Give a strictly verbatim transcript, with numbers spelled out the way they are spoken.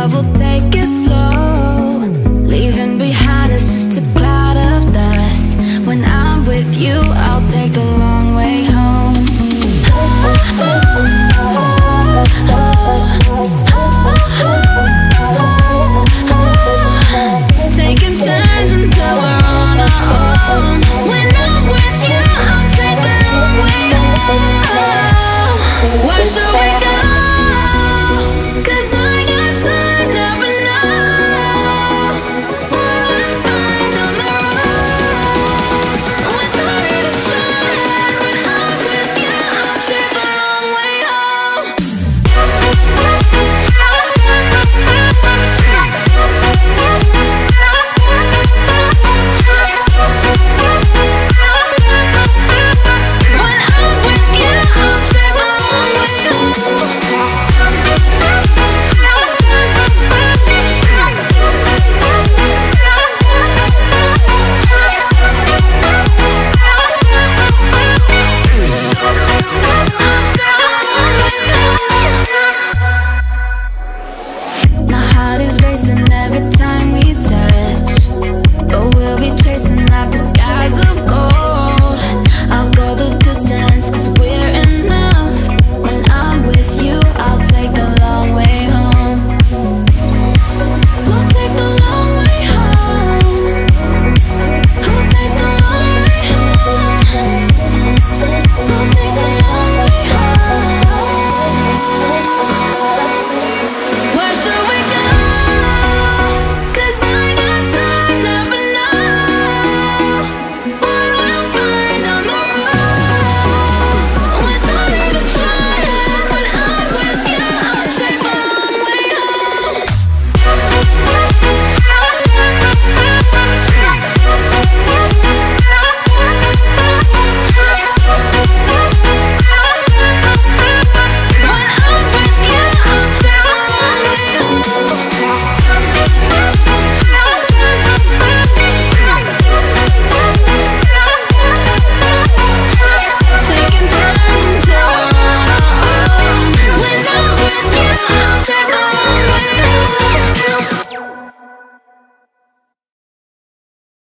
love will take it slow, leaving behind us just a cloud of dust. When I'm with you, I'll take the long way home. Taking turns until we're on our own. When I'm with you, I'll take the long way home. Where should we go? Heart is racing every time